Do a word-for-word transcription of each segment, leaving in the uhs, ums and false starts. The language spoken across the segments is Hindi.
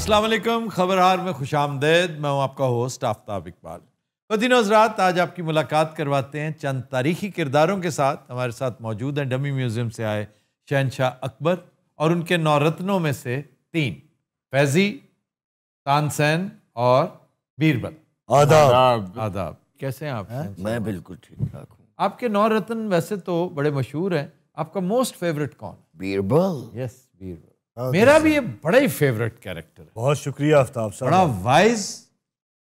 अस्सलाम वालेकुम, खबरहार में खुशामदीद। मैं हूं आपका होस्ट आफ्ताब इकबाल। कदीन हज़रात, आज आपकी मुलाकात करवाते हैं चंद तारीखी किरदारों के साथ। हमारे साथ मौजूद हैं डमी म्यूज़ियम से आए शहनशाह अकबर और उनके नौ रत्नों में से तीन, फैजी, तानसेन और बीरबल। आदाब आदाब, कैसे हैं आप? है? मैं बिल्कुल ठीक ठाक हूँ। आपके नौ रत्न वैसे तो बड़े मशहूर हैं, आपका मोस्ट फेवरेट कौन? बीरबल। यस, बीरबल मेरा भी ये बड़ा ही फेवरेट कैरेक्टर है। बहुत शुक्रिया आफ्ताब साहब। बड़ा वाइज,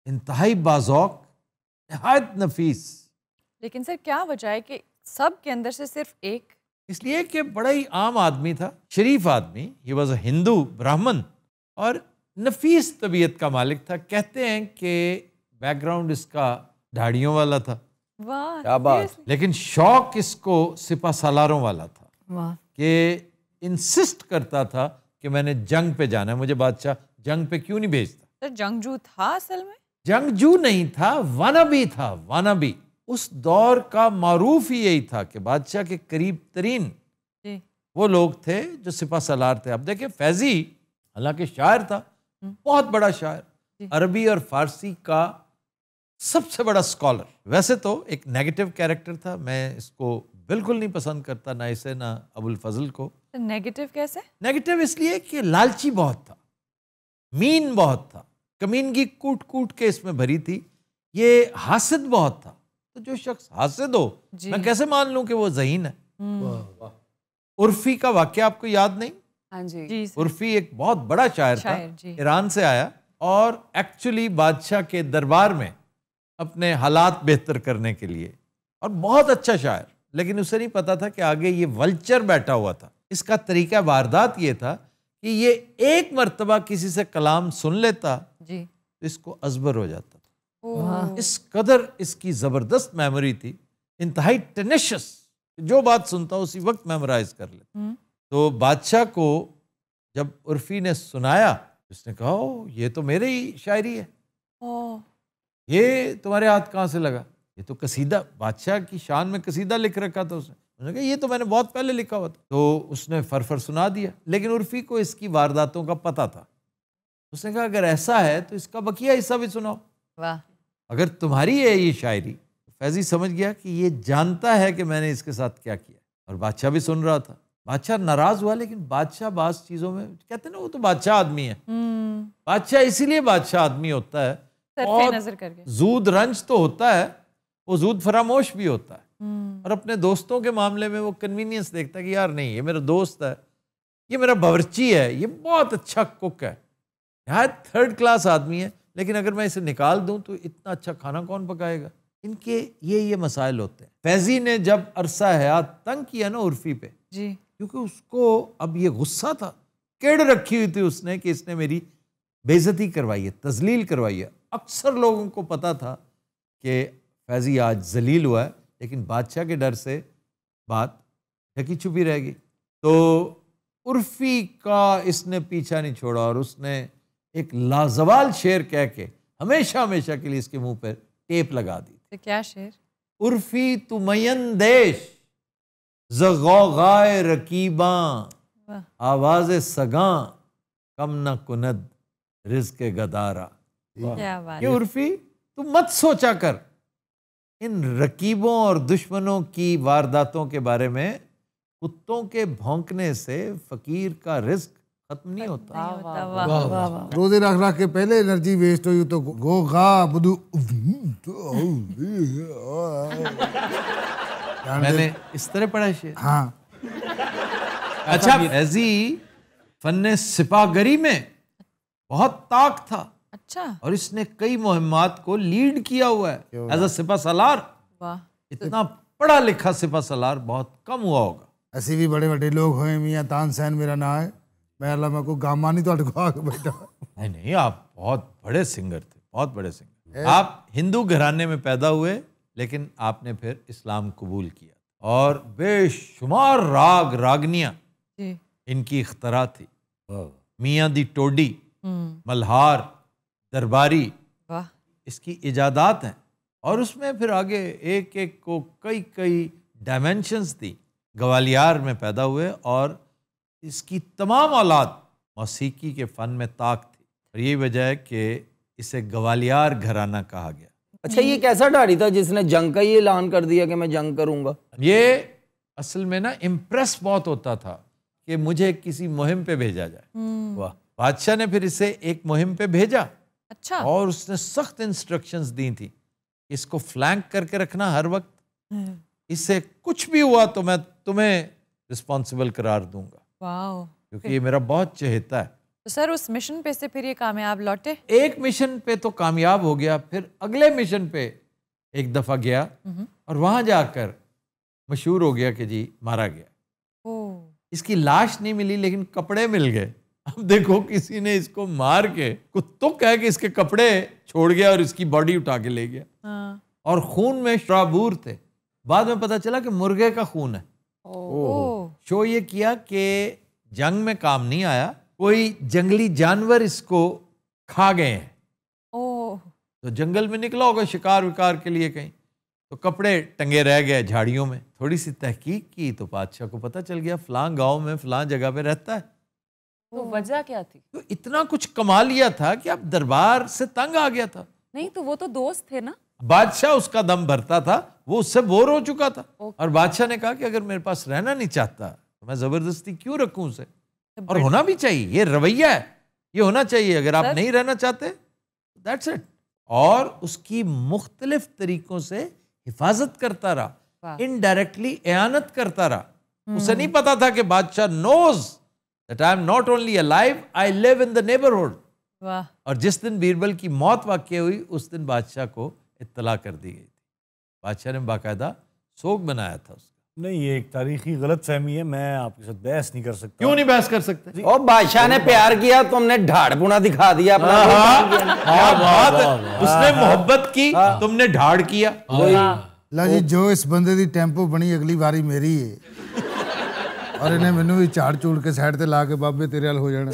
इंतहाई बाज़ौक, निहायत नफीस। लेकिन सर क्या वजह है कि सब के अंदर से सिर्फ एक? इसलिए कि बड़ा ही आम आदमी था, शरीफ आदमी, ये वॉज अ हिंदू ब्राह्मण और नफीस तबीयत का मालिक था। कहते हैं कि बैकग्राउंड इसका दाढ़ियों वाला था। वाह, क्या बात। लेकिन शौक इसको सिपा सालारों वाला था। वाह। कि इंसिस्ट करता था कि मैंने जंग पे जाना है, मुझे बादशाह जंग पे क्यों नहीं भेजता। तो जंगजू था असल में? जंगजू नहीं था, वानाबी था, वानाबी। उस दौर का मारूफ ही यही था कि बादशाह के करीब तरीन वो लोग थे जो सिपा सलार थे। अब देखिए फैजी हालांकि शायर था, बहुत बड़ा शायर, अरबी और फारसी का सबसे बड़ा स्कॉलर। वैसे तो एक नेगेटिव कैरेक्टर था, मैं इसको बिल्कुल नहीं पसंद करता, ना इसे ना अबुल फजल को। नेगेटिव कैसे? नेगेटिव इसलिए कि लालची बहुत था, मीन बहुत था, कमीनगी कूट कूट के इसमें भरी थी। ये हासिद बहुत था, तो जो शख्स हासिद हो मैं कैसे मान लूं कि वो ज़हीन है। वाह वाह। उर्फी का वाकया आपको याद नहीं? हाँ जी। उर्फी एक बहुत बड़ा शायर था, ईरान से आया और एक्चुअली बादशाह के दरबार में अपने हालात बेहतर करने के लिए, और बहुत अच्छा शायर। लेकिन उसे नहीं पता था कि आगे ये वल्चर बैठा हुआ था। इसका तरीका वारदात ये था कि ये एक मरतबा किसी से कलाम सुन लेता जी, तो इसको अजबर हो जाता था। इस कदर इसकी ज़बरदस्त मेमोरी थी, इंतहाई टेनेशियस, जो बात सुनता उसी वक्त मेमोराइज कर लेता। तो बादशाह को जब उर्फी ने सुनाया, उसने कहा ओ ये तो मेरे ही शायरी है। ओ। ये तुम्हारे हाथ कहाँ से लगा? ये तो कसीदा, बादशाह की शान में कसीदा लिख रखा था उसने। उसने कहा ये तो मैंने बहुत पहले लिखा हुआ था। तो उसने फरफर सुना दिया। लेकिन उर्फी को इसकी वारदातों का पता था, उसने कहा अगर ऐसा है तो इसका बकिया हिस्सा भी सुनाओ। वाह। अगर तुम्हारी है ये शायरी। फैजी समझ गया कि ये जानता है कि मैंने इसके साथ क्या किया, और बादशाह भी सुन रहा था। बादशाह नाराज हुआ, लेकिन बादशाह बास चीज़ों में कहते ना वो तो बादशाह आदमी है। बादशाह इसीलिए बादशाह आदमी होता है, और जूद रंज तो होता है, वो जूद फरामोश भी होता है। और अपने दोस्तों के मामले में वो कन्वीनियंस देखता है कि यार नहीं ये मेरा दोस्त है, ये मेरा बावर्ची है, ये बहुत अच्छा कुक है, यहाँ थर्ड क्लास आदमी है, लेकिन अगर मैं इसे निकाल दूं तो इतना अच्छा खाना कौन पकाएगा। इनके ये ये मसाइल होते हैं। फैजी ने जब अरसा हयात तंग किया ना उर्फी पे जी, क्योंकि उसको अब ये गुस्सा था, केड़ रखी हुई थी उसने कि इसने मेरी बेइज्जती करवाई है, तजलील करवाई है। अक्सर लोगों को पता था कि फैजी आज जलील हुआ है, लेकिन बादशाह के डर से बात ढकी छुपी रह गई। तो उर्फी का इसने पीछा नहीं छोड़ा, और उसने एक लाजवाल शेर कह के हमेशा हमेशा के लिए इसके मुंह पर टेप लगा दी। तो क्या शेर? उर्फी तू मयंदेश ज़गौगाए रकीबा आवाज़ सगां कम न कुनद रिज़्क़े गदारा। क्या बात है। उर्फी तू मत सोचा कर इन रकीबों और दुश्मनों की वारदातों के बारे में, कुत्तों के भौंकने से फकीर का रिस्क खत्म नहीं होता। रोजे रख रख के पहले एनर्जी वेस्ट हुई तो गोगा बुदू। मैंने इस तरह पढ़ा शेर। हाँ अच्छा। फैजी फन्ने सिपागरी में बहुत ताक था। अच्छा। और इसने कई मुहिमात को लीड किया हुआ है एज अ सिपा सलार। वाह। इतना पढ़ा लिखा सिपा सलार बहुत कम हुआ होगा। ऐसे भी बड़े बड़े लोग हुए मियाँ तानसेन मेरा ना है, मैं अल्लाह मैं को गामा नहीं तो अटका के बैठा। नहीं नहीं, आप बहुत बड़े सिंगर थे, बहुत बड़े सिंगर। ए? आप हिंदू घराने में पैदा हुए, लेकिन आपने फिर इस्लाम कबूल किया, और बेशुमार राग रागनियाँ इनकी इख्तरा थी। मियाँ दी टोडी, मल्हार, दरबारी, वाह, इसकी इजादात हैं। और उसमें फिर आगे एक एक को कई कई डायमेंशंस थी। ग्वालियर में पैदा हुए, और इसकी तमाम औलाद मौसीकी के फ़न में ताक थी। और यही वजह है कि इसे गवालियार घराना कहा गया। अच्छा, ये कैसा डारी था जिसने जंग का ये ऐलान कर दिया कि मैं जंग करूंगा? ये असल में ना इम्प्रेस बहुत होता था कि मुझे किसी मुहिम पे भेजा जाए। वाह, बादशाह ने फिर इसे एक मुहिम पे भेजा। अच्छा। और उसने सख्त इंस्ट्रक्शंस दी थी, इसको फ्लैंक करके रखना हर वक्त, इससे कुछ भी हुआ तो मैं तुम्हें रिस्पॉन्सिबल करार दूंगा। वाह, क्योंकि ये मेरा बहुत चहेता है। तो सर उस मिशन पे से फिर ये कामयाब लौटे? एक मिशन पे तो कामयाब हो गया, फिर अगले मिशन पे एक दफ़ा गया और वहाँ जाकर मशहूर हो गया कि जी मारा गया। ओ। इसकी लाश नहीं मिली लेकिन कपड़े मिल गए। अब देखो किसी ने इसको मार के कुत्तों है कि इसके कपड़े छोड़ गया और इसकी बॉडी उठा के ले गया। हाँ। और खून में शराबूर थे, बाद में पता चला कि मुर्गे का खून है। ओ। शो ये किया कि जंग में काम नहीं आया, कोई जंगली जानवर इसको खा गए हैं। ओह। तो जंगल में निकला होगा शिकार विकार के लिए कहीं, तो कपड़े टंगे रह गए झाड़ियों में। थोड़ी सी तहकीक की तो बादशाह को पता चल गया फलां गांव में फलां जगह पे रहता है। तो वजह क्या थी? तो इतना कुछ कमा लिया था कि अब दरबार से तंग आ गया था। नहीं तो वो तो दोस्त थे ना। बादशाह उसका दम भरता था, वो उससे बोर हो चुका था। और बादशाह ने कहा कि अगर मेरे पास रहना नहीं चाहता तो मैं जबरदस्ती क्यों रखूं उसे, और होना भी चाहिए, ये रवैया है, ये होना चाहिए। अगर आप नहीं रहना चाहते दैट्स इट। और उसकी मुख्तलिफ तरीकों से हिफाजत करता रहा, इनडायरेक्टली एयानत करता रहा। उसे नहीं पता था कि बादशाह knows that I am not only alive, I live in the neighbourhood. और जिस दिन बीरबल की मौत वाकई हुई उस दिन बादशाह को इत्तला कर दी गई थी। बादशाह ने बाकायदा सोग बनाया था उसका। नहीं, ये एक तारीखी गलत फहमी है, मैं आपके साथ बहस नहीं कर सकता। क्यों नहीं बहस कर सकते? और बादशाह ने प्यार किया, तुमने ढाड़ पुना दिखा दिया अपना। हाँ, बात उसने मोहब्बत की, तुमने ढाड़ किया। लाजी जो इस बंदे दी टेंपो बनी अगली बारी मेरी है, और इन्हें मैनू भी झाड़ चूड़ के साइड से ला के बाबे तेरे हाल हो जाना।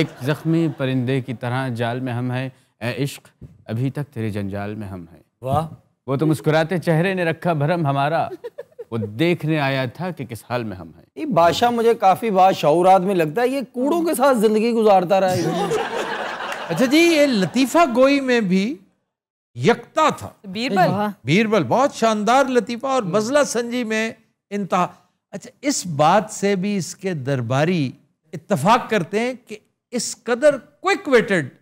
एक जख्मी परिंदे की तरह जाल में हम है, ऐ इश्क अभी तक तेरे जंजाल में हम है। वाह। वो तो मुस्कुराते चेहरे ने रखा भरम हमारा, वो देखने आया था कि किस हाल में हम हैं। ये बादशाह मुझे काफी बादशाह आदमी लगता है, ये कूड़ों के साथ जिंदगी गुजारता रहा है। अच्छा जी, ये लतीफा गोई में भी यकता था बीरबल। बीरबल बहुत शानदार लतीफा, और बजला संजी में इंतहा। अच्छा, इस बात से भी इसके दरबारी इत्तफाक करते हैं कि इस कदर क्विक विटेड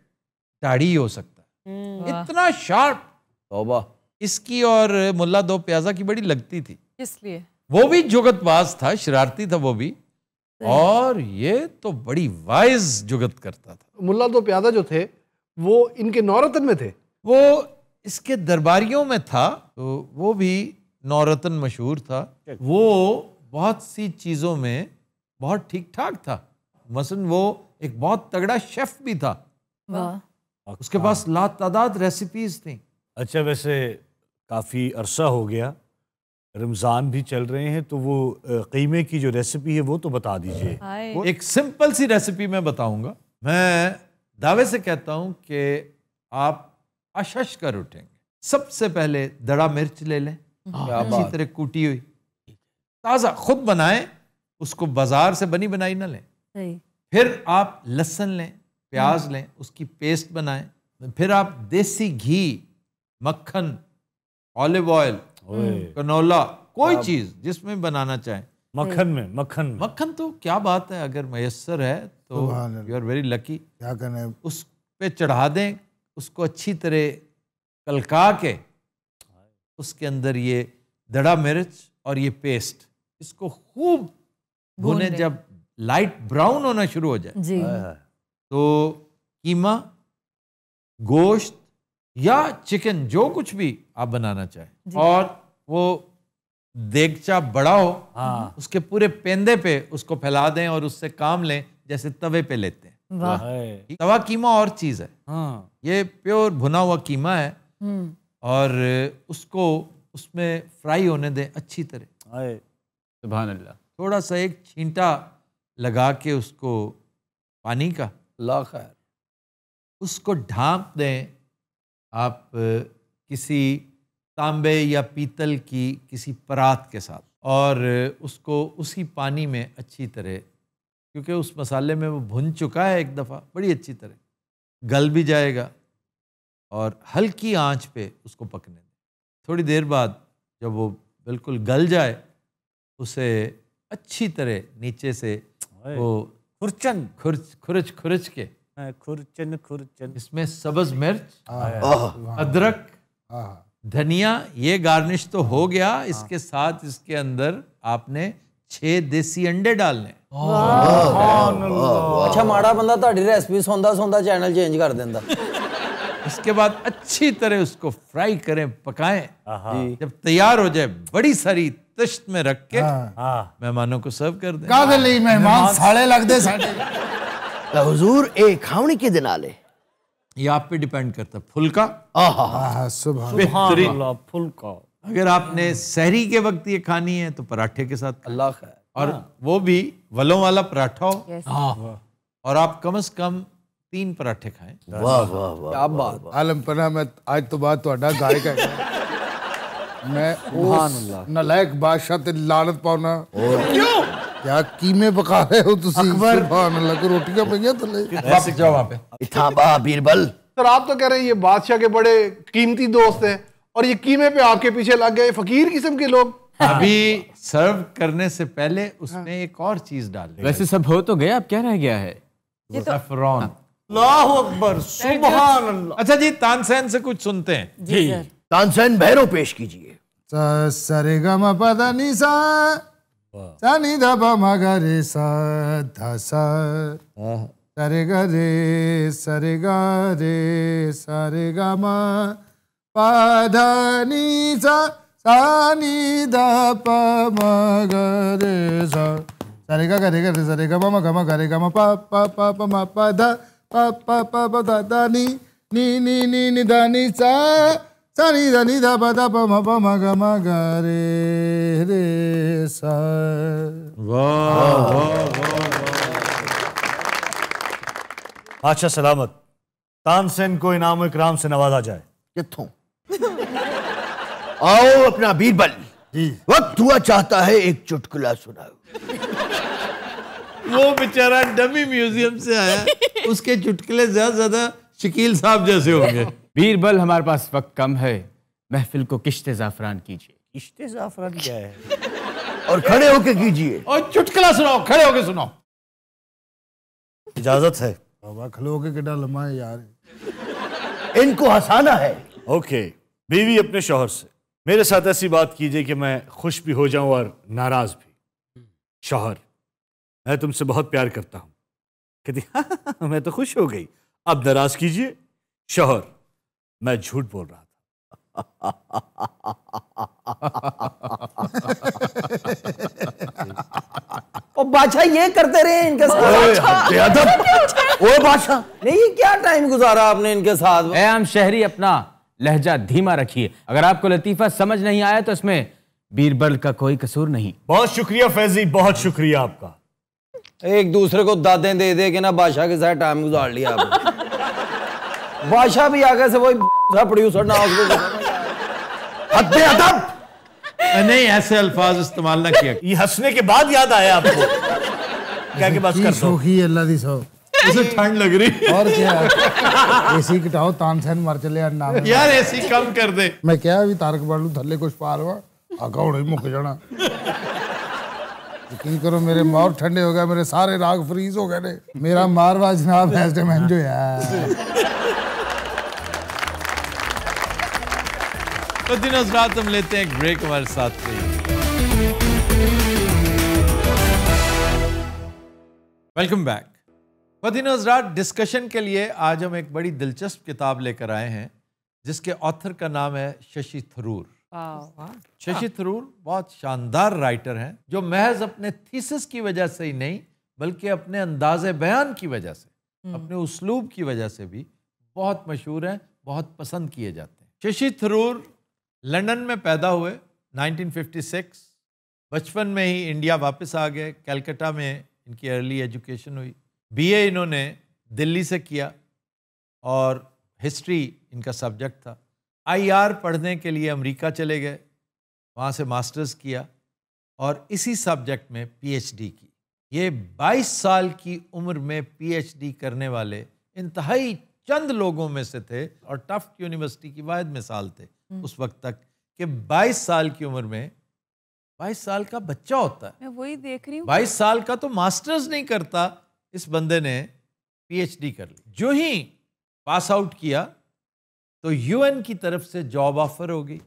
दाढ़ी हो सकता है, इतना शार्प। तौबा, इसकी और मुल्ला दो प्याजा की बड़ी लगती थी। इसलिए वो भी जुगतबाज था, शरारती था वो भी, और ये तो बड़ी वाइज जुगत करता था। मुल्ला दो प्याजा जो थे वो इनके नौरतन में थे, वो इसके दरबारियों में था, तो वो भी नौरतन मशहूर था। वो बहुत सी चीज़ों में बहुत ठीक ठाक था, मसलन वो एक बहुत तगड़ा शेफ भी था। वाह। उसके पास लात तादाद रेसिपीज थी। अच्छा, वैसे काफ़ी अरसा हो गया, रमज़ान भी चल रहे हैं, तो वो क़ीमे की जो रेसिपी है वो तो बता दीजिए। एक सिंपल सी रेसिपी मैं बताऊंगा। मैं दावे से कहता हूं कि आप अशश कर उठेंगे। सबसे पहले दड़ा मिर्च ले लें, अच्छी तरह कूटी हुई, ताज़ा खुद बनाएं, उसको बाजार से बनी बनाई ना लें। फिर आप लहसुन लें, प्याज लें, उसकी पेस्ट बनाएं। फिर आप देसी घी, मक्खन, ऑलिव ऑयल, कनोला, कोई चीज जिसमें बनाना चाहे। मक्खन में मक्खन में। मक्खन तो क्या बात है, अगर मयसर है तो यू आर वेरी लकी। क्या करना है, उस पे चढ़ा दें, उसको अच्छी तरह कलका के उसके अंदर ये दड़ा मिर्च और ये पेस्ट, इसको खूब भुने। जब लाइट ब्राउन होना शुरू हो जाए तो कीमा, गोश्त या चिकन, जो कुछ भी आप बनाना चाहें, और वो देगचा बड़ा हो। हाँ। उसके पूरे पेंदे पे उसको फैला दें और उससे काम लें जैसे तवे पे लेते हैं। वाह। तवा कीमा और चीज़ है। हाँ। ये प्योर भुना हुआ कीमा है, और उसको उसमें फ्राई होने दें अच्छी तरह। सुभान अल्लाह। थोड़ा सा एक छींटा लगा के उसको पानी का, अल्लाह खैर, उसको ढाँप दें आप किसी तांबे या पीतल की किसी परात के साथ, और उसको उसी पानी में अच्छी तरह, क्योंकि उस मसाले में वो भुन चुका है एक दफ़ा बड़ी अच्छी तरह, गल भी जाएगा। और हल्की आंच पे उसको पकने दें। थोड़ी देर बाद जब वो बिल्कुल गल जाए उसे अच्छी तरह नीचे से वो खुरचन खुरच खुरच खुरच के खुरचन खुरचन इसमें सब्ज़ मिर्च, अदरक, धनिया, ये गार्निश तो हो गया। इसके साथ इसके अंदर आपने छह देसी अंडे डालने। अच्छा माड़ा बंदा तुम्हारी रेसिपी सुनता सुनता चैनल चेंज कर देता। इसके बाद अच्छी तरह उसको फ्राई करें, पकाएं। जब तैयार हो जाए बड़ी सारी तश्त में रख के मेहमानों को सर्व कर दें। कागली मेहमान साले लग दे साले। हुजूर ए खावनी के दिन आले ये आप पे डिपेंड करता है। फुल्का सुभान अल्लाह, फुल्का अगर आपने सहरी के वक्त ये खानी है तो पराठे के साथ, अल्लाह खैर, और वो भी वलों वाला पराठा हो, और आप कम से कम तीन पराठे खाएं। वाह वाह वाह, क्या बात। आलम पना मैं आज तो बात तुहाडा गाय का मैं उस नलायक बादशाह ते लानत पाउना। क्यों क्या कीमे पका रहे हो तुसी? अकबर सुभान अल्लाह को रोटियां पईयां थले। वापस जाओ वहां पे। इथाबा बीरबल सर आप तो कह रहे हैं ये बादशाह के बड़े कीमती दोस्त हैं और ये कीमे पे आपके पीछे लग गए फकीर किस्म के लोग। अभी सर्व करने से पहले उसमें एक और चीज डाल दें। वैसे सब हो तो गया, अब क्या रह गया है? सैफरॉन। अल्लाहु अकबर सुभान अल्लाह। अच्छा जी तानसेन से कुछ सुनते हैं जी। तानसेन भैरव पेश कीजिए। सारेगामा पदा नी सा सा नी दा पा मा गा रे सा धा सा सारेगा रे सारेगा रे सारेगामा पदा नी सा सा नी दा पा मा गा रे सा सारेगा रे गा रे सारेगा मा गा मा गा रे गा मा पा पा पा पा मा पा धा पा पा पा पा दा दा नी नी नी नी नी दा नी सा सा नी दा नी दा पा दा पा मा पा मा गा मा गा रे रे सा। वाह वाह वाह। अच्छा सलामत तानसेन को इनाम इकराम से नवाजा जाए। कित्थों आओ अपना बीरबल जी। वक्त हुआ चाहता है एक चुटकुला सुनाओ। वो बेचारा डमी म्यूजियम से आया, उसके चुटकुले ज्यादा ज्यादा शकील साहब जैसे होंगे। बीरबल हमारे पास वक्त कम है, महफिल को किश्ते जाफरान कीजिए। किश्ते जाफरान क्या है? और खड़े होके कीजिए और चुटकुला सुनाओ, खड़े होके सुनाओ। इजाजत है? खड़े होके कितना लम्हा है यार, इनको हंसाना है। ओके बीवी अपने शोहर से मेरे साथ ऐसी बात कीजिए कि मैं खुश भी हो जाऊं और नाराज भी। शोहर मैं तुमसे बहुत प्यार करता हूँ। कहती हाँ मैं तो खुश हो गई, अब नाराज कीजिए। शोहर मैं झूठ बोल रहा था। ओ बादशाह ये करते रहे इनके साथ। ओ बादशाह नहीं क्या टाइम गुजारा आपने इनके साथ। ऐ आम शहरी अपना लहजा धीमा रखिए। अगर आपको लतीफा समझ नहीं आया तो इसमें बीरबल का कोई कसूर नहीं। बहुत शुक्रिया फैजी, बहुत शुक्रिया आपका। एक दूसरे को दादें दे दे के ना बादशाह के साथ टाइम गुजार लिया आपने। बादशाह भी आगे से वही प्रोड्यूसर ना उसको नहीं ऐसे अल्फाज इस्तेमाल ना किया। ये हंसने के बाद याद आया आपको क्या के बस कर दो अल्लाह दी सो। इसे ठंड लग रही और क्या एसी कटाओ तानसेन मर चले यार नाम यार एसी कम कर दे। मैं क्या अभी तारक बालू थल्ले कुछ पारवा अकाउंट मुक जाना। यकीन करो मेरे मार ठंडे हो गए, मेरे सारे राग फ्रीज हो गए। मेरा मारवा जनाब ऐसे महंजो यार। तो दिनों रात हम लेते हैं एक ब्रेक, हमारे साथ वेलकम बैक। बदिनोजरात डिस्कशन के लिए आज हम एक बड़ी दिलचस्प किताब लेकर आए हैं जिसके ऑथर का नाम है शशि थरूर। शशि थरूर बहुत शानदार राइटर हैं जो महज अपने थीसिस की वजह से ही नहीं बल्कि अपने अंदाज़े बयान की वजह से, अपने उसलूब की वजह से भी बहुत मशहूर हैं, बहुत पसंद किए जाते हैं। शशि थरूर लंदन में पैदा हुए नाइनटीन फिफ्टी सिक्स। बचपन में ही इंडिया वापस आ गए। कलकत्ता में इनकी अर्ली एजुकेशन हुई। बीए इन्होंने दिल्ली से किया और हिस्ट्री इनका सब्जेक्ट था। आई आर पढ़ने के लिए अमेरिका चले गए, वहाँ से मास्टर्स किया और इसी सब्जेक्ट में पी एच डी की। ये बाईस साल की उम्र में पीएचडी करने वाले इंतहाई चंद लोगों में से थे और टफ्ट यूनिवर्सिटी की वाहिद मिसाल थे उस वक्त तक कि बाईस साल की उम्र में बाईस साल का बच्चा होता है। मैं वही देख रही हूँ, बाईस साल का तो मास्टर्स नहीं करता, इस बंदे ने पीएचडी कर ली। जो ही पास आउट किया तो यूएन की तरफ से जॉब ऑफर हो गई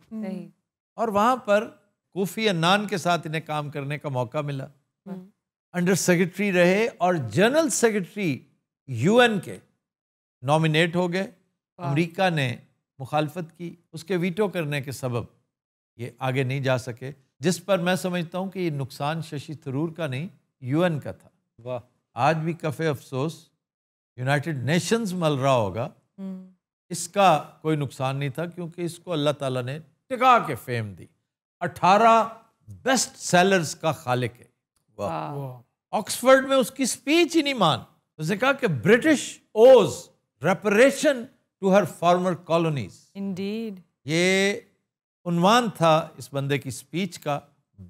और वहाँ पर कोफी अन्नान के साथ इन्हें काम करने का मौका मिला। अंडर सेक्रेटरी रहे और जनरल सेक्रेटरी यूएन के नॉमिनेट हो गए। अमेरिका ने मुखालफत की, उसके वीटो करने के सबब ये आगे नहीं जा सके, जिस पर मैं समझता हूँ कि ये नुकसान शशि थरूर का नहीं यूएन का था। वाह, आज भी कफ़े अफसोस यूनाइटेड नेशंस मल रहा होगा, इसका कोई नुकसान नहीं था क्योंकि इसको अल्लाह ताला ने टिका के फेम दी। अठारह बेस्ट सेलर्स का खालिक है। वाह, ऑक्सफर्ड में उसकी स्पीच ही नहीं मान, उसने कहा कि British owes reparation to her former colonies. Indeed, ये उन्वान था इस बंदे की स्पीच का।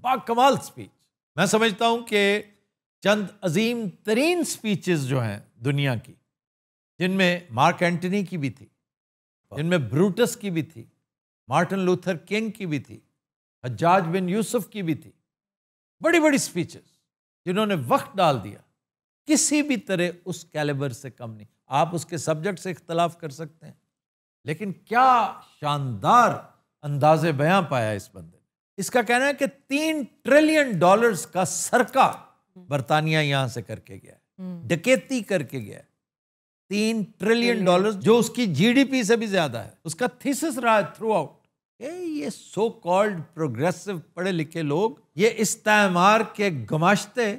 बाकमाल स्पीच, मैं समझता हूँ कि चंद अजीम तरीन स्पीचेस जो हैं दुनिया की, जिनमें मार्क एंटनी की भी थी, जिनमें ब्रूटस की भी थी, मार्टिन लूथर किंग की भी थी, हज्जाज बिन यूसुफ की भी थी, बड़ी बड़ी स्पीचेस जिन्होंने वक्त डाल दिया, किसी भी तरह उस कैलिबर से कम नहीं। आप उसके सब्जेक्ट से इख्तलाफ कर सकते हैं, लेकिन क्या शानदार अंदाजे बयां पाया इस बंदे ने। इसका कहना है कि तीन ट्रिलियन डॉलर्स का सरका बरतानिया यहाँ से करके गया है, डकैती करके गया है। तीन ट्रिलियन डॉलर्स जो उसकी जीडीपी से भी ज्यादा है। उसका थीसिस रहा है थ्रू आउट, ये सो कॉल्ड प्रोग्रेसिव पढ़े लिखे लोग ये इस्तेमार के गमाशते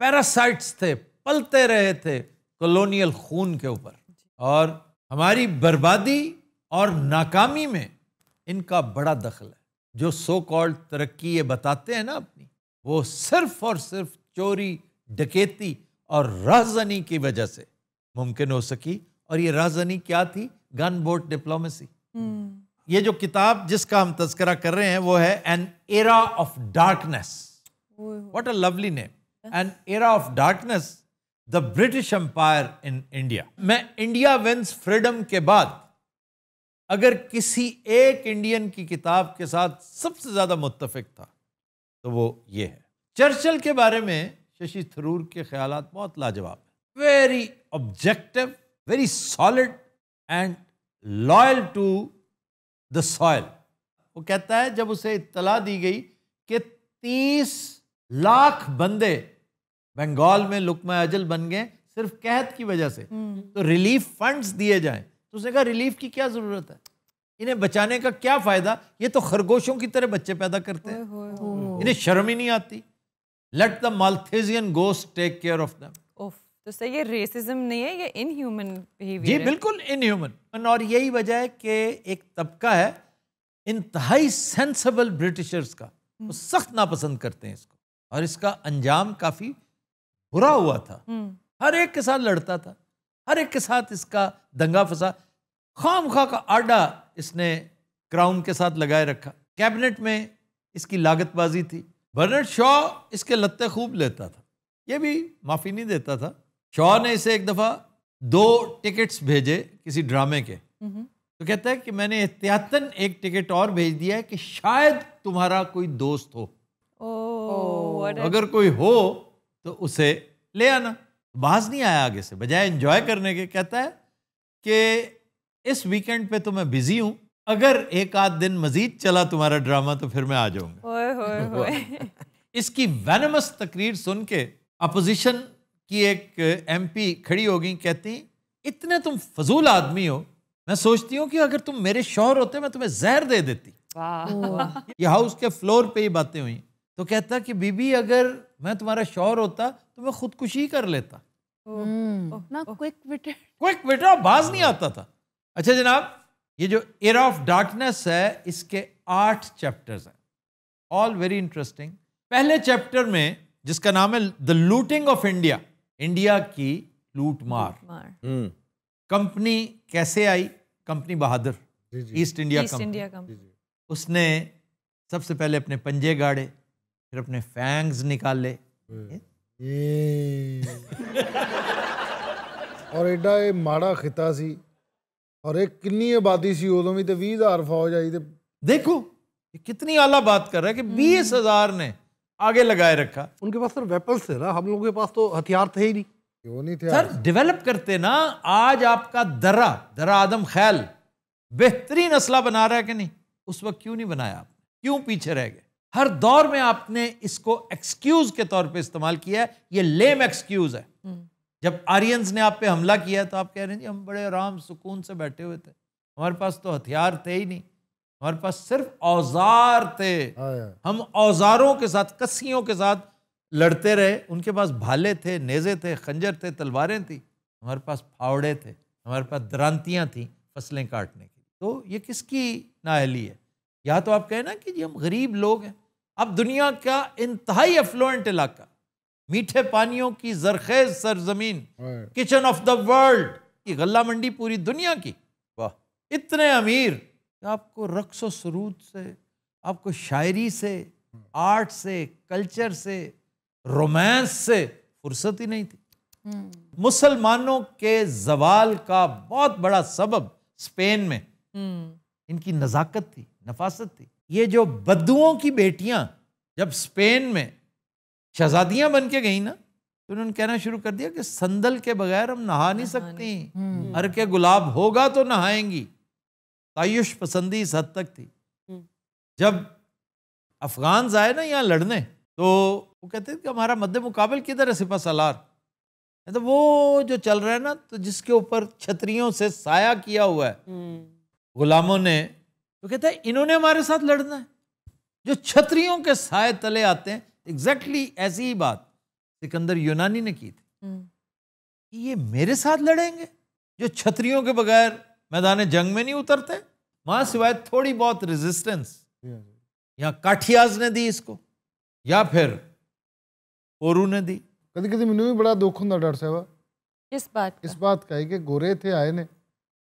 पैरासाइट्स थे, पलते रहे थे कॉलोनियल खून के ऊपर, और हमारी बर्बादी और नाकामी में इनका बड़ा दखल है। जो सो कॉल्ड तरक्की ये बताते हैं ना अपनी, वो सिर्फ और सिर्फ चोरी, डकैती और राहजनी की वजह से मुमकिन हो सकी। और ये राहजनी क्या थी? Gun boat diplomacy. ये जो किताब जिसका हम तस्करा कर रहे हैं वो है an era of darkness. What a lovely name, an era of darkness, the British Empire in India. मैं इंडिया विंस फ्रीडम के बाद अगर किसी एक इंडियन की किताब के साथ सबसे ज्यादा मुत्तफिक था तो वो ये है। चर्चिल के बारे में शशि थरूर के ख्यालात बहुत लाजवाब है। Very objective, very solid and loyal to the soil. वो कहता है जब उसे इत्तला दी गई कि तीस लाख बंदे बंगाल में लुकमा अजल बन गए सिर्फ कहत की वजह से, तो रिलीफ फंड्स दिए जाएं, तो उसने कहा रिलीफ की क्या ज़रूरत है, इन्हें बचाने का क्या फ़ायदा, ये तो खरगोशों की तरह बच्चे पैदा करते हैं, इन्हें शर्म ही नहीं आती। Let the Malthusian ghost take care of them. तो सर ये रेसिज्म नहीं है, ये इनह्यूमन बिहेवियर है। जी बिल्कुल इनह्यूमन। और यही वजह है कि एक तबका है इंतहाई सेंसिबल ब्रिटिशर्स का, वो सख्त नापसंद करते हैं इसको, और इसका अंजाम काफ़ी बुरा हुआ था। हर एक के साथ लड़ता था, हर एक के साथ इसका दंगा फसा, खामखा का आड़ा इसने क्राउन के साथ लगाए रखा। कैबिनेट में इसकी लागतबाजी थी। बर्नर्ड शॉ इसके लत्ते खूब लेता था, ये भी माफ़ी नहीं देता था। शॉ ने इसे एक दफ़ा दो टिकट्स भेजे किसी ड्रामे के, तो कहता है कि मैंने एहतियातन एक टिकट और भेज दिया है कि शायद तुम्हारा कोई दोस्त हो, oh, अगर कोई हो तो उसे ले आना। बाज नहीं आया आगे से, बजाय एंजॉय करने के कहता है कि इस वीकेंड पे तो मैं बिजी हूँ, अगर एक आध दिन मजीद चला तुम्हारा ड्रामा तो फिर मैं आ जाऊँगा। इसकी वेनमस तकरीर सुन के अपोजिशन की एक एमपी खड़ी हो गई, कहती इतने तुम फजूल आदमी हो, मैं सोचती हूँ कि अगर तुम मेरे शौहर होते मैं तुम्हें जहर दे देती। ये हाउस के फ्लोर पे ही बातें हुई। तो कहता कि बीबी अगर मैं तुम्हारा शौहर होता तो मैं खुदकुशी कर लेता। क्विक विटर, बाज नहीं आता था। अच्छा जनाब, ये जो एरा ऑफ डार्कनेस है इसके आठ चैप्टर्स हैं, ऑल वेरी इंटरेस्टिंग। पहले चैप्टर में जिसका नाम है the looting of India, India की लूटमार, कंपनी कैसे आई, कंपनी बहादुर, ईस्ट इंडिया कंपनी, उसने सबसे पहले अपने पंजे गाड़े, फिर अपने फैंग्स निकाले, ये और एडा ये माड़ा खिता सी और एक किन्नी आबादी सी उदों तो बीस हज़ार फौज आई थे। देखो ये कितनी आला बात कर रहा है कि बीस हज़ार ने आगे लगाए रखा। उनके पास सर वेपन्स थे ना, हम लोगों के पास तो हथियार थे ही नहीं। क्यों नहीं थे सर? डेवलप करते ना। आज आपका दर्रा दर्रा आदम खैल बेहतरीन असला बना रहा है कि नहीं? उस वक्त क्यों नहीं बनाया आपने? क्यों पीछे रह गए? हर दौर में आपने इसको एक्सक्यूज के तौर पे इस्तेमाल किया है। ये लेम एक्सक्यूज है। जब आर्यंस ने आप पे हमला किया तो आप कह रहे हैं जी हम बड़े आराम सुकून से बैठे हुए थे, हमारे पास तो हथियार थे ही नहीं, हमारे पास सिर्फ औजार थे, हम औजारों के साथ कस्सियों के साथ लड़ते रहे। उनके पास भाले थे, नेज़े थे, खंजर थे, तलवारें थी, हमारे पास फावड़े थे, हमारे पास दरांतियाँ थीं फसलें काटने की। तो ये किसकी नाअहली है? या तो आप कहें ना कि जी हम गरीब लोग हैं। अब दुनिया का इंतहाई अफ्लुएंट इलाका, मीठे पानियों की जरखेज सरजमीन, किचन ऑफ द वर्ल्ड, ये गल्ला मंडी पूरी दुनिया की, वाह, इतने अमीर, आपको रक्स व सुरूद से, आपको शायरी से, आर्ट से, कल्चर से, रोमांस से फुर्सत ही नहीं थी। मुसलमानों के जवाल का बहुत बड़ा सबब स्पेन में इनकी नज़ाकत थी, नफासत थी। ये जो बद्दुओं की बेटियां जब स्पेन में शहजादियां बन के गई ना तो उन्होंने कहना शुरू कर दिया कि संदल के बगैर हम नहा नहीं सकती, हर के गुलाब होगा तो नहाएंगी। तायुश पसंदी इस हद तक थी। जब अफगान्स आए ना यहाँ लड़ने तो वो कहते थे कि हमारा मध्य मुकाबल किधर है सिपा सलार, तो वो जो चल रहा है ना तो जिसके ऊपर छतरियों से साया किया हुआ है गुलामों ने, तो कहते हैं इन्होंने हमारे साथ लड़ना है। जो छतरियों के साए तले आते हैं, एग्जैक्टली ऐसी ही बात सिकंदर यूनानी ने की थी। ये मेरे साथ लड़ेंगे जो छतरियों के बगैर मैदान जंग में नहीं उतरते, वहाँ सिवाय थोड़ी बहुत रेजिस्टेंस या काठियाज ने दी इसको या फिर ओरू ने दी। कभी कभी मैंने भी बड़ा दुख होता डर साहब इस बात इस बात का है कि गोरे थे आए ने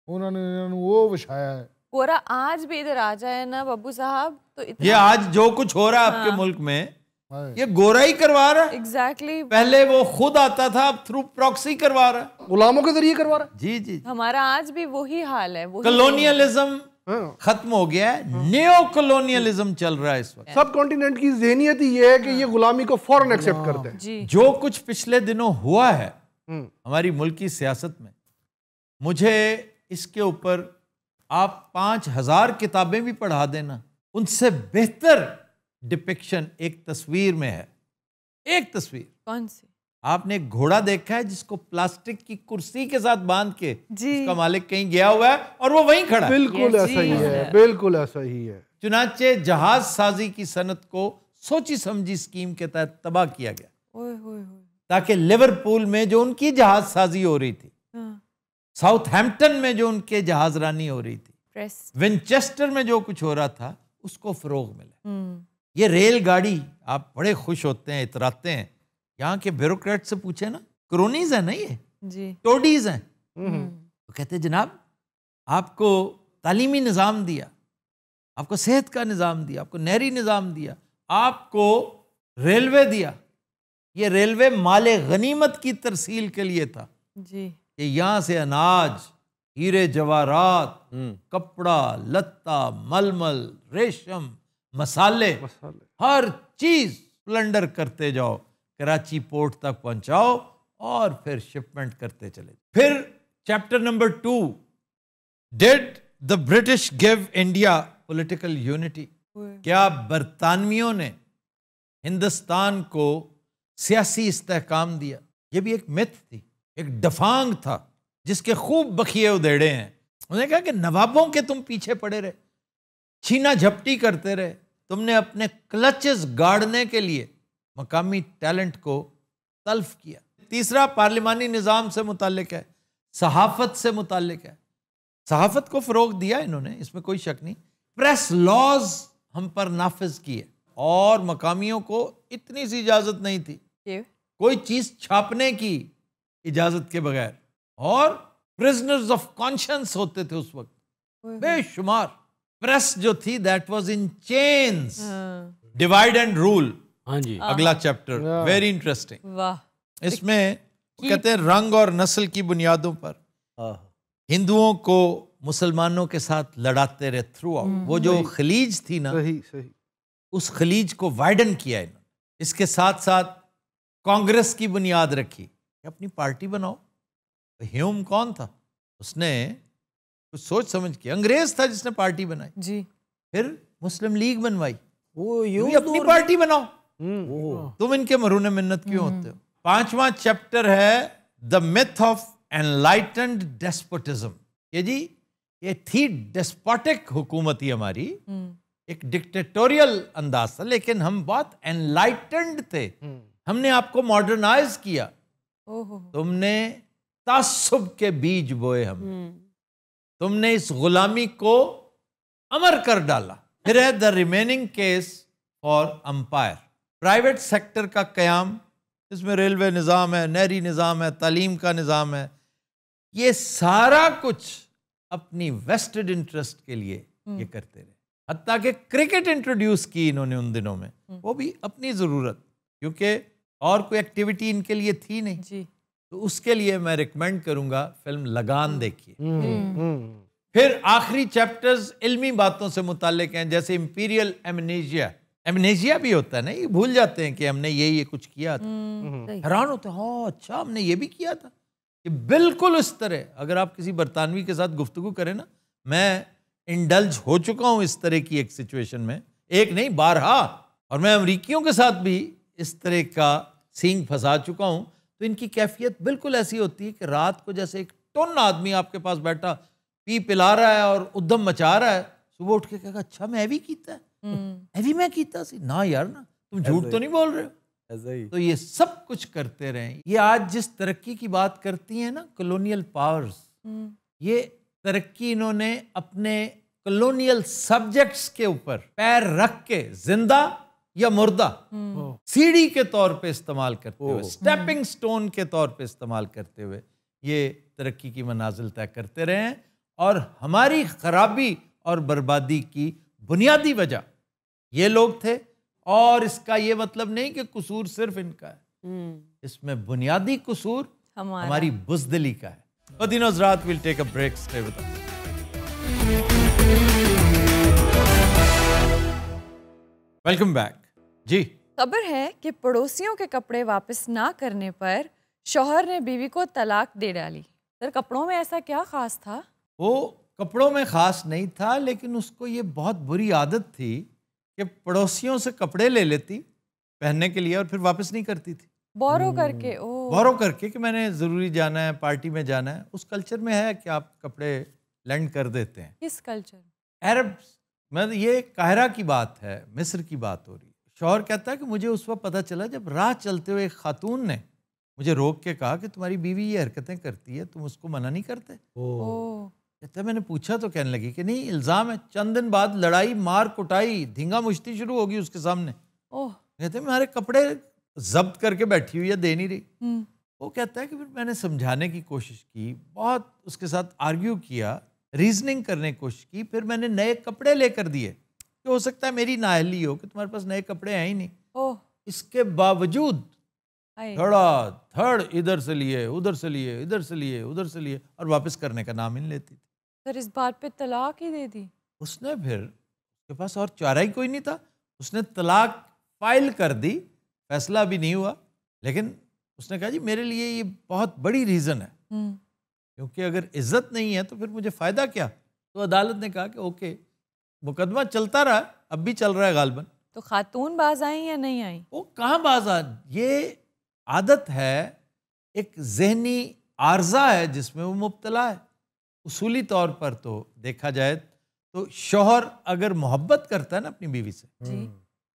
उन्होंने वो विछाया है। गोरा आज भी इधर आ जाए ना बाबू साहब तो ये आज जो कुछ हो रहा है हाँ। आपके मुल्क में ये गोरा ही करवा रहा है। Exactly exactly. पहले वो खुद आता था, अब थ्रू प्रॉक्सी करवा रहा है, गुलामों के जरिए करवा रहा है। जी जी हमारा आज भी वही हाल है। कॉलोनियलिज्म खत्म हो गया है, न्यो कॉलोनियलिज्म चल रहा है इस वक्त। सब कॉन्टिनेंट की ज़हनियत ये है कि ये गुलामी को फौरन एक्सेप्ट करते हैं। जो कुछ पिछले दिनों हुआ है हमारी मुल्क की सियासत में, मुझे इसके ऊपर आप पाँच हजार किताबें भी पढ़ा देना, उनसे बेहतर डिपिक्शन एक तस्वीर में है। एक तस्वीर कौन सी? आपने एक घोड़ा देखा है जिसको प्लास्टिक की कुर्सी के साथ बांध के उसका मालिक कहीं गया हुआ है और वो वहीं खड़ा। बिल्कुल ऐसा ही है, बिल्कुल ऐसा ही है। चुनाचे जहाज साजी की सनत को सोची समझी स्कीम के तहत तबाह किया गया, ताकि लिवरपूल में जो उनकी जहाज साजी हो रही थी, साउथहैम्पटन में जो उनके जहाजरानी हो रही थी, विंचेस्टर में जो कुछ हो रहा था, उसको फरोग मिले। ये रेलगाड़ी आप बड़े खुश होते हैं, इतराते हैं, यहाँ के ब्यूरोक्रेट से पूछे ना, क्रोनीज है ना ये जी, टोडीज हैं, तो कहते हैं जनाब आपको तालीमी निज़ाम दिया, आपको सेहत का निज़ाम दिया, आपको नहरी निज़ाम दिया, आपको रेलवे दिया। ये रेलवे माले गनीमत की तरसील के लिए था जी, कि यहाँ से अनाज, हीरे जवाहरात, कपड़ा, लत्ता, मलमल, रेशम, मसाले, मसाले। हर चीज़ स्प्लेंडर करते जाओ, कराची पोर्ट तक पहुंचाओ और फिर शिपमेंट करते चले। फिर chapter number two, did the British give India political unity? क्या बरतानवियों ने हिंदुस्तान को सियासी इस्तेहकाम दिया? ये भी एक मिथ थी, एक डफांग था जिसके खूब बखिए उधेड़े हैं। उन्होंने कहा कि नवाबों के तुम पीछे पड़े रहे, छीना झपटी करते रहे, तुमने अपने क्लचेस गाड़ने के लिए मकामी टैलेंट को तल्फ किया। तीसरा पार्लिमानी निज़ाम से मुतालिक है, सहाफ़त से मुतालिक है। सहाफ़त को फ़रोग दिया इन्होंने, इसमें कोई शक नहीं। प्रेस लॉज हम पर नाफिज किए, और मकामियों को इतनी सी इजाज़त नहीं थी कोई चीज़ छापने की इजाज़त के बगैर, और प्रिजनर्स ऑफ कॉन्शियंस होते थे उस वक्त बेशुमार। प्रेस जो थी that was in chains, divide and rule. हाँ जी, अगला चैप्टर वेरी इंटरेस्टिंग। वाह, इसमें कहते हैं रंग और नस्ल की बुनियादों पर हिंदुओं को मुसलमानों के साथ लड़ाते रहे थ्रू आउट। वो जो खलीज थी ना, सही सही, उस खलीज को वाइडन किया इन्होंने। इसके साथ साथ कांग्रेस की बुनियाद रखी, अपनी पार्टी बनाओ। तो ह्यूम कौन था? उसने कुछ सोच समझ के, अंग्रेज था जिसने पार्टी बनाई जी। फिर मुस्लिम लीग बनवाई, वो यूं अपनी पार्टी बनाओ। तुम इनके मरूने मिन्नत क्यों होते हो? पांचवा चैप्टर है the myth of enlightened despotism. ये जी, ये थी डेस्पोटिक हुकूमत ही हमारी, एक डिक्टेटोरियल अंदाज था, लेकिन हम बहुत एनलाइटेंड थे। हमने आपको मॉडर्नाइज किया। तुमने तासुब के बीज बोए हम, तुमने इस गुलामी को अमर कर डाला। फिर है the remaining case for empire. Private sector का कयाम, इसमें रेलवे निज़ाम है, नहरी निज़ाम है, तालीम का निज़ाम है, ये सारा कुछ अपनी वेस्टेड इंटरेस्ट के लिए ये करते रहे। हत्ता कि क्रिकेट इंट्रोड्यूस की इन्होंने उन दिनों में, वो भी अपनी ज़रूरत, क्योंकि और कोई एक्टिविटी इनके लिए थी नहीं जी। तो उसके लिए मैं रिकमेंड करूंगा फिल्म लगान देखिए। फिर आखिरी चैप्टर्स इल्मी बातों से मुतालिक हैं, जैसे इंपीरियल एमनेजिया। एमनेजिया भी होता है ना, ये भूल जाते हैं कि हमने ये ये कुछ किया था। हैरान होते हैं, हाँ अच्छा हमने ये भी किया था। कि बिल्कुल उस तरह अगर आप किसी बरतानवी के साथ गुफ्तगू करें ना, मैं इंडल्ज हो चुका हूँ इस तरह की एक सिचुएशन में, एक नहीं बारहा, और मैं अमरीकियों के साथ भी इस तरह का सींग फंसा चुका हूँ। तो इनकी कैफियत बिल्कुल ऐसी होती है कि रात को जैसे एक टन आदमी आपके पास बैठा पी पिला रहा है और उद्दम मचा रहा है, सुबह उठ के कहेगा अच्छा मैं भी कीता है, मैं भी मैं कीता सी ना यार, ना तुम झूठ तो नहीं बोल रहे हो? तो ये सब कुछ करते रहे। ये आज जिस तरक्की की बात करती है ना कॉलोनियल पावर्स, ये तरक्की इन्होंने अपने कॉलोनियल सब्जेक्ट्स के ऊपर पैर रख के जिंदा या मुर्दा सीढ़ी के तौर पे इस्तेमाल करते हुए, स्टेपिंग स्टोन के तौर पे इस्तेमाल करते हुए ये तरक्की की मनाजिल तय करते रहे हैं। और हमारी खराबी और बर्बादी की बुनियादी वजह ये लोग थे। और इसका ये मतलब नहीं कि कसूर सिर्फ इनका है, इसमें बुनियादी कसूर हमारी बुजदिली का है। मदीना हज़रात will take a break, stay with us. Welcome back जी। खबर है कि पड़ोसियों के कपड़े वापस ना करने पर शौहर ने बीवी को तलाक दे डाली। सर कपड़ों में ऐसा क्या खास था? वो कपड़ों में खास नहीं था, लेकिन उसको ये बहुत बुरी आदत थी कि पड़ोसियों से कपड़े ले लेती पहनने के लिए और फिर वापस नहीं करती थी, बोरो करके। ओ बोरो करके कि मैंने ज़रूरी जाना है, पार्टी में जाना है। उस कल्चर में है कि आप कपड़े लैंड कर देते हैं। किस कल्चर? अरब, मतलब ये काहिरा की बात है, मिस्र की बात हो रही है। शौहर कहता है कि मुझे उस वक्त पता चला जब राह चलते हुए एक खातून ने मुझे रोक के कहा कि तुम्हारी बीवी ये हरकतें करती है, तुम उसको मना नहीं करते? कहता मैंने पूछा तो कहने लगी कि नहीं इल्ज़ाम है। चंद दिन बाद लड़ाई, मार कुटाई, धींगा मुश्ती शुरू होगी उसके सामने। कहते मेरे कपड़े जब्त करके बैठी हुई है, दे नहीं रही। वो कहता है कि फिर मैंने समझाने की कोशिश की, बहुत उसके साथ आर्ग्यू किया, रीजनिंग करने की कोशिश की। फिर मैंने नए कपड़े लेकर दिए, हो सकता है मेरी नाहली हो कि तुम्हारे पास नए कपड़े हैं ही नहीं। ओ। इसके बावजूद थोड़ा थड़ इधर से लिए, उधर से लिए, इधर से लिए, उधर से लिए, और वापस करने का नाम ही नहीं लेती थी। सर इस बात पे तलाक ही दे दी उसने। फिर उसके पास और चारा ही कोई नहीं था, उसने तलाक फाइल कर दी। फैसला भी नहीं हुआ, लेकिन उसने कहा जी मेरे लिए ये बहुत बड़ी रीज़न है, क्योंकि अगर इज्जत नहीं है तो फिर मुझे फ़ायदा क्या। तो अदालत ने कहा कि ओके, मुकदमा चलता रहा, अब भी चल रहा है गालबन। तो खातून बाज आई या नहीं आई? वो कहाँ बाज आ, ये आदत है, एक जहनी आर्जा है जिसमें वो मुब्तला है। उसूली तौर पर तो देखा जाए तो शोहर अगर मोहब्बत करता है ना अपनी बीवी से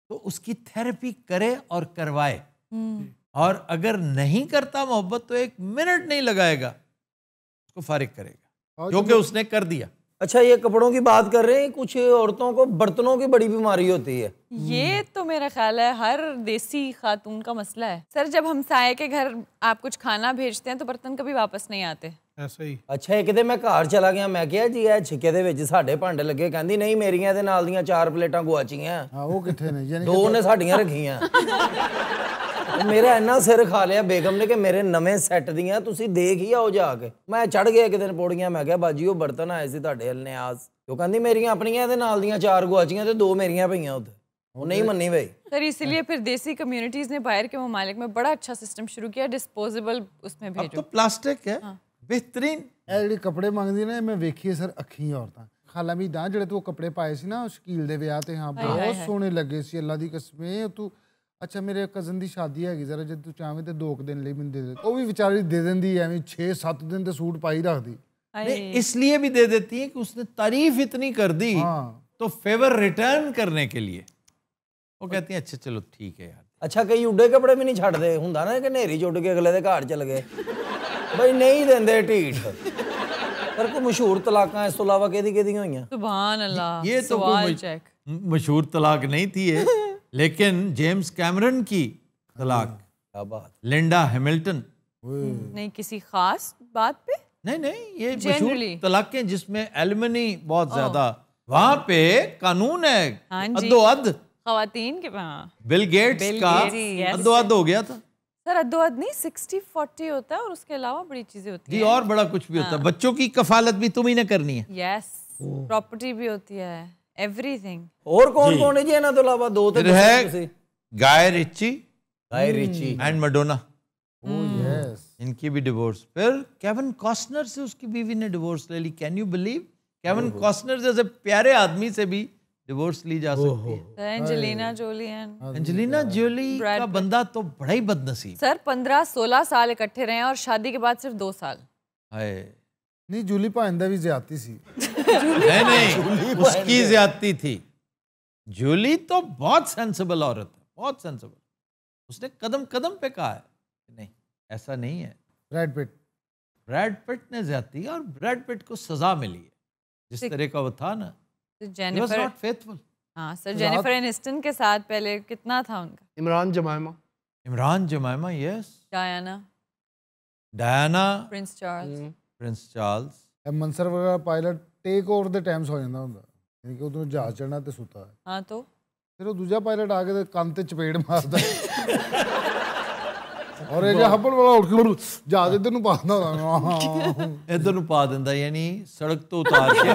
तो उसकी थेरेपी करे और करवाए, और अगर नहीं करता मोहब्बत तो एक मिनट नहीं लगाएगा, उसको फारिग करेगा, क्योंकि उसने कर दिया। अच्छा ये कपड़ों की बात कर रहे हैं, कुछ औरतों को बर्तनों की बड़ी बीमारी होती है। ये तो मेरा ख्याल है हर देसी खातून का मसला है। सर जब हमसाये के घर आप कुछ खाना भेजते हैं तो बर्तन कभी वापस नहीं आते। ऐसा ही। अच्छा एक दिन मैं घर चला गया, मैं क्या जी ये छिके दे विच साडे भांडे लगे, कहंदी नहीं मेरियां दे नाल दियां चार प्लेटां गुआचियां। हां वो किथे ने, यानी दो ने साडियां रखियां। मेरा इन्ना सिर खा लिया बेगम ने कि मेरे नवे सैट दियां तुसी देख ही आओ जाके। मैं चढ़ गया एक दिन पौड़ियां, मैं क्या बाजी वो बर्तन आए सी तुहाडे हल ने आज, तो कहंदी मेरियां अपनियां दे नाल दियां चार गुआचियां ते दो मेरियां पईयां उत्थे। वो नहीं मन्नी भाई सर, इसलिए फिर देसी कम्युनिटीज ने बाहर के ममालिक में बड़ा अच्छा सिस्टम शुरू किया, डिस्पोजेबल उसमें भेजो। अब तो प्लास्टिक है बेहतरीन। ये कपड़े मांगदी ने मैं वेखी सर अखी औरतां खाला भी दा जेड़े तू कपड़े पाए सी ना शकील दे विआह ते, हां बहुत सोहने लगे सी अल्लाह दी कसम। तू अच्छा मेरे कजन दी शादी हैगी जरा जे तू चाहवे ते दो दिन लई मैनू दे दे, वो भी बेचारी दे देंदी है एवें छह सात दिन ते सूट पाई रखदी। इसलिए भी दे देती है कि उसने तारीफ इतनी कर दी तो फेवर रिटर्न करने के लिए वो कहती है अच्छा चलो ठीक है यार। अच्छा कई उड़े कपड़े भी नहीं छड्डदे हुंदा ना कि नेरी चुट के अगले दे घर चल गए भाई नहीं देंदे ढीठ। पर कोई मशहूर तलाकां इस तो अलावा केदी केदी होईयां? सुभान अल्लाह, ये तो कोई मशहूर तलाक नहीं थी ये, लेकिन जेम्स कैमरन की तलाक, क्या बात। लिंडा हैमिल्टन, नहीं किसी खास बात पे, नहीं नहीं ये मशहूर तलाकें जिसमें एलिमनी बहुत ज्यादा, वहां पे कानून है अदो अद खवातीन के। बिल गेट्स का अदो अद हो गया था सर, अद्दोअद नहीं साठ चालीस होता है और उसके अलावा बड़ी चीजें होती हैं और बड़ा कुछ भी होता है। हाँ। बच्चों की कफालत भी तुम ही ना करनी है। Yes yes. प्रॉपर्टी भी होती है, एवरीथिंग। और कौन कौन है जी ना तो अलावा दो तो है Guy Ritchie Guy Ritchie and Madonna. Oh yes, इनकी भी डिवोर्स। फिर केविन कॉस्टनर से उसकी बीवी ने डिवोर्स ले ली। Can you believe, Kevin Costner जैसे प्यारे आदमी से भी डिवोर्स ली जा सकती है। एंजेलिना जोली एंजेलिना जोली का बंदा तो बड़ा ही बदनसीब सर, पंद्रह सोलह साल इकट्ठे रहे और शादी के बाद सिर्फ दो साल। हाय नहीं जोली पांडा भी ज्यादती सी। नहीं नहीं उसकी ज्यादती थी, जोली तो बहुत सेंसिबल औरत है, बहुत सेंसिबल। उसने कदम कदम पे कहा है नहीं ऐसा नहीं है। ब्रैड पिट ब्रैड पिट ने ज्यादती और ब्रैड पिट को सजा मिली है जिस तरह का वो था ना। जेनिफर हाँ, सर जेनिफर एनिस्टन के साथ पहले कितना था उनका? Imran Jemima Imran Jemima yes. Diana Diana Prince Charles Prince Charles मंसर वगैरह pilot take over the times हो जाता हूँ यानी कि उधर जहाज चढ़ना तो सुता है। हाँ तो फिर वो दूसरा पायलट आके कान ते चपेट मारता है और एक हब्बल वाला उठ के जहाज इधर पा देता इधर पा देता यानी सड़क तो उतार के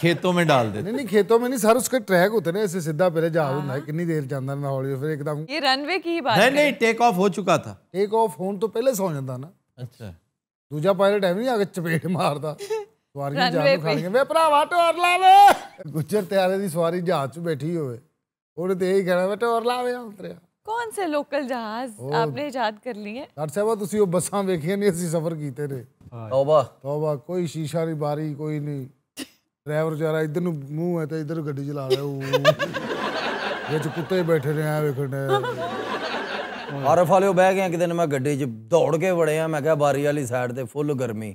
खेतों में डाल देते। नहीं नहीं खेतों में नहीं सर, उसके ट्रैक होते ना ऐसे सीधा पहले जहाज होता है कितनी देर जाता है हौली फिर एकदम ये रनवे की ही बात है। नहीं टेक ऑफ हो चुका था, टेक ऑफ होने तो पहले सो जाता ना। अच्छा दूसरा पायलट है नहीं आगे चपेट मारदा सवारी जहाज खा गए वे भरावा टोर लावे गुजर त्यारे दी सवारी जहाज च बैठी होवे ओने ते यही कहना बेटा टोर लावे उतरिया। कौन से लोकल जहाज आपने इजाद कर लिए सर साहब? तुसी ओ बसां वेखियां नहीं असि सफर कीते ने। तौबा तौबा, कोई शीशा नहीं बारी कोई नहीं, ड्राइवर जरा इधर मूँह है तो इधर गड्डी चला रहा है, कुत्ते बैठे ने आरफ वाले बह गए। कि मैं गड्डी च दौड़ के बड़े हैं, मैं क्या बारी वाली साइड से फुल गर्मी,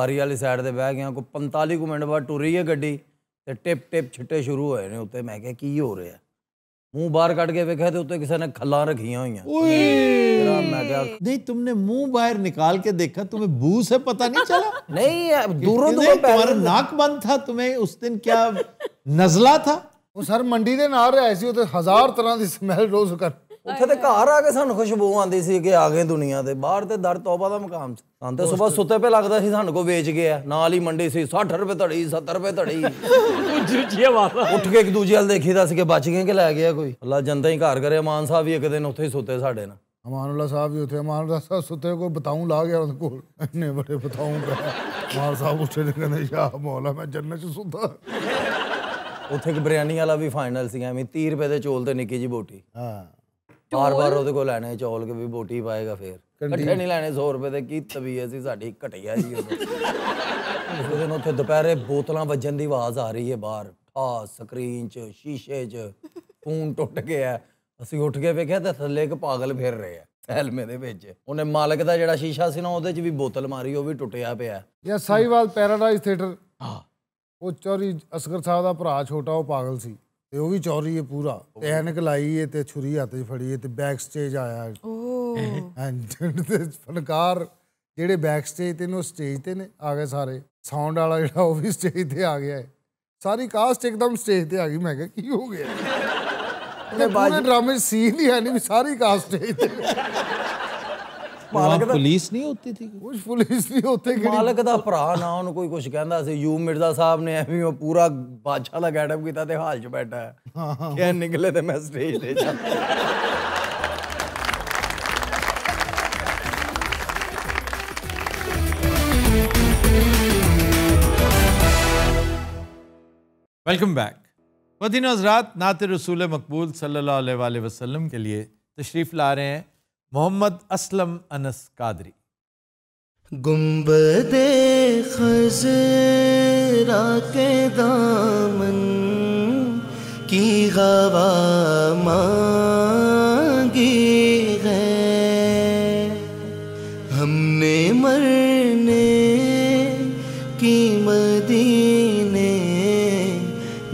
बारी वाली साइड से बह गया। कोई पंताली कु मिनट बाद टुरी है गड्डी तो टिप टिप छिट्टे शुरू होए ने उत्ते। मैं क्या की हो रहा है, मुँह बाहर कट के वेखिया तो उत्ते किसी ने खल्लां रखियां हुई। मैं क्या नहीं तुमने मुँह बाहर निकाल के देखा, तुम्हें बू से पता नहीं चला? नहीं दूरों दूरों तुम्हारा नाक बंद था, तुम्हें उस दिन क्या नजला था? वो सर मंडी के नाल रहा सी, उत्ते हजार तरह की स्मैल रोज कर उठे ते घर आके सानू खुशबू आंदी सी कि आ गए दुनिया दे बाहर ते दर तौबा दा मकाम सी। ते सुबह सुते पे लगदा सी सानू को बेच गया, नाल ही मंडी सी साठ रुपए धड़ी सत्तर रुपए धड़ी। उठ के एक दूजे वाल देखीदा सी कि बच गए कि लै गया कोई। अल्लाह जनता ही घर करे। मान साहब भी एक दिन उत्थे ही सुते साडे ना, अमानुल्लाह साहब भी उत्थे अमानुल्लाह साहब सुते कोई बताऊं ला गया उनके कोल, इतने बड़े बताऊं पे मान साहब उठे ने कहंदे या मौला मैं जन्नत च सुता। उत्थे एक बिरयानी वाला भी फाइनल सी एवें तीस रुपए दे चोल ते निक्की जी बोटी। हां बार बार ਉਹਦੇ ਕੋਲ ਲੈਣੇ ਚੌਲ ਕੇ ਵੀ ਬੋਟੀ ਪਾਏਗਾ ਫੇਰ ਇਕੱਠੇ ਨਹੀਂ ਲੈਣੇ सौ ਰੁਪਏ ਦੇ। ਕੀ ਤਬੀਅਤ ਸੀ ਸਾਡੀ ਘਟਿਆ ਜੀ ਉਹ ਦਿਨ। ਉੱਥੇ ਦੁਪਹਿਰੇ ਬੋਤਲਾਂ ਵੱਜਣ ਦੀ ਆਵਾਜ਼ ਆ ਰਹੀ ਹੈ ਬਾਹਰ, ਆ ਸਕਰੀਨ 'ਚ ਸ਼ੀਸ਼ੇ 'ਚ ਫੋਨ ਟੁੱਟ ਗਿਆ। ਅਸੀਂ ਉੱਠ ਕੇ ਵੇਖਿਆ ਤਾਂ ਥੱਲੇ ਇੱਕ ਪਾਗਲ ਫਿਰ ਰਿਹਾ ਹੈਲਮੇ ਦੇ ਵਿੱਚ। ਉਹਨੇ ਮਾਲਕ ਦਾ ਜਿਹੜਾ ਸ਼ੀਸ਼ਾ ਸੀ ਨਾ ਉਹਦੇ 'ਚ ਵੀ ਬੋਤਲ ਮਾਰੀ, ਉਹ ਵੀ ਟੁੱਟਿਆ ਪਿਆ। ਯਾ ਸਾਈਵਾਲ ਪੈਰਾਡਾਈਜ਼ ਥੀਏਟਰ ਹਾਂ, ਉਹ ਚੌਰੀ ਅਸਗਰ ਸਾਹਿਬ ਦਾ ਭਰਾ ਛੋਟਾ ਉਹ ਪਾਗਲ ਸੀ ਤੇ ਉਹ ਵੀ ਚੌਰੀ ਹੈ ਪੂਰਾ। ਤੇ ਐਨਕ ਲਾਈ ਏ ਤੇ ਛੁਰੀ ਹੱਥ 'ਚ ਫੜੀ ਏ ਤੇ ਬੈਕ ਸਟੇਜ ਆਇਆ। ਓ ਐਂਡ ਫਨਕਾਰ ਜਿਹੜੇ ਬੈਕ ਸਟੇਜ ਤੇ ਨੇ ਉਹ ਸਟੇਜ ਤੇ ਨੇ ਆ ਗਏ ਸਾਰੇ। ਸਾਊਂਡ ਵਾਲਾ ਜਿਹੜਾ ਉਹ ਵੀ ਸਟੇਜ ਤੇ ਆ ਗਿਆ ਹੈ। ਸਾਰੀ ਕਾਸਟ ਇੱਕਦਮ ਸਟੇਜ ਤੇ ਆ ਗਈ। ਮੈਂ ਕਿਹਾ ਕੀ ਹੋ ਗਿਆ ਉਹਨੇ ਬਾਜੀ ਡਰਾਮੇ ਸੀਨ ਹੀ ਹੈ ਨਹੀਂ। ਸਾਰੀ ਕਾਸਟ ਸਟੇਜ ਤੇ। ਮਾਲਕ ਪੁਲਿਸ ਨਹੀਂ ਹੁੰਦੀ ਸੀ ਕੁਝ ਪੁਲਿਸ ਨਹੀਂ ਹੁੰਦੇ। ਮਾਲਕ ਦਾ ਭਰਾ ਨਾ ਉਹਨੂੰ ਕੋਈ ਕੁਝ ਕਹਿੰਦਾ ਸੀ। ਯੂ ਮਿਰਜ਼ਾ ਸਾਹਿਬ ਨੇ ਐਵੇਂ ਉਹ ਪੂਰਾ ਬਾਦਸ਼ਾਹ ਦਾ ਗੈਟਅਪ ਕੀਤਾ ਤੇ ਹਾਲ 'ਚ ਬੈਠਾ ਹੈ। ਕਿਆ ਨਿਕਲੇ ਤੇ ਮੈਂ ਸਟੇਜ ਤੇ ਜਾ। Welcome back. मदीना हज़रात नात रसूल मकबूल सल्लल्लाहु अलैहि वसल्लम के लिए तशरीफ़ ला रहे हैं मोहम्मद असलम अनस कादरी। गुंबदे खज़रा के दामन की हवा मांगी है हमने मरने की मदीने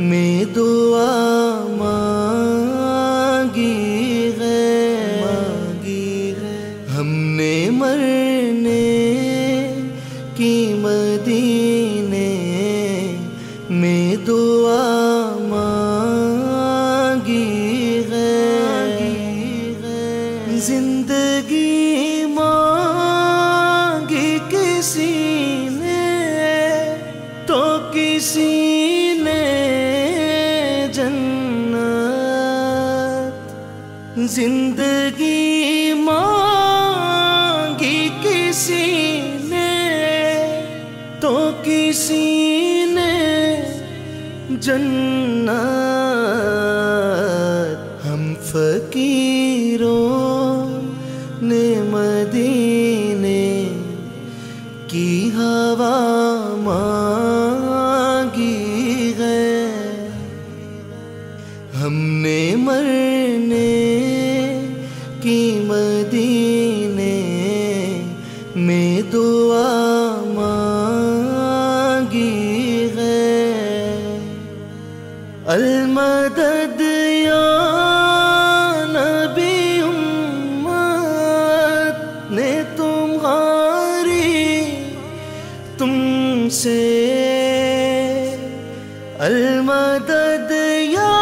में दुआ मांगी है मांगी है हमने मरने की मदीने में दुआ मांगी है है जिंदगी मांगी किसी ने तो किसी जिंदगी मांगी किसी ने तो किसी ने जन्नत हम फकीरों ने मदीने की हवा मांगी है हमने मरने की मदीने में दुआ मांगी है अलमदद या नबी उम्मत ने तुम्हारी तुमसे अलमदद या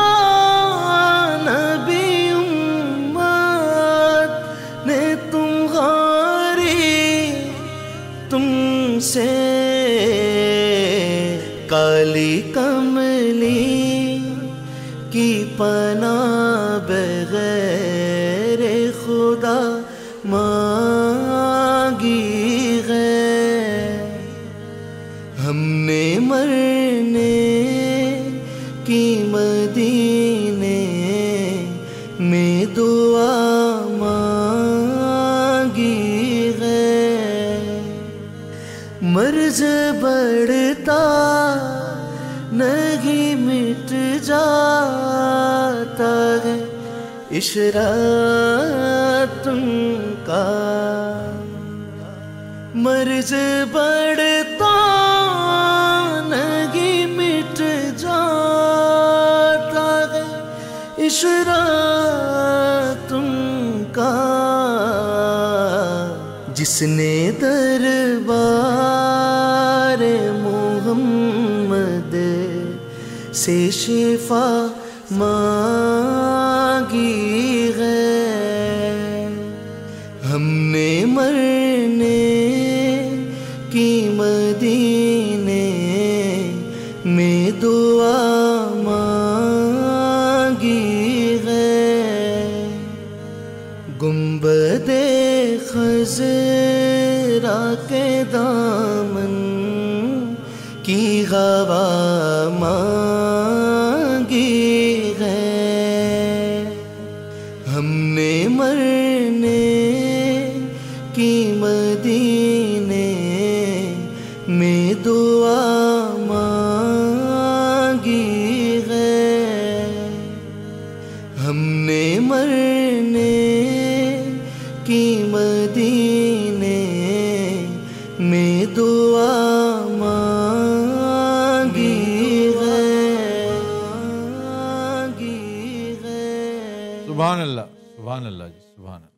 से काली कमली की पना बगैर खुदा मांगी है हमने मरने की मदीने में दुआ मर्ज बढ़ता नहीं मिट जाता है इशरा तुमका मर्ज बढ़ता नहीं मिट जाता है इशरा तुमका जिसने दरबार मोहम्मद से शिफा मांगी है हमने मरने की मदीने में दुआ मांगी है गुंबदे खज़रा के दामन की हवा मांगी है हमने मरने की मदीने में दुआ मांगी है हमने मरने की मदीने में दुआ मांगी है मांगी है। सुभान अल्लाह सुभान अल्लाह जी सुभान अल्लाह।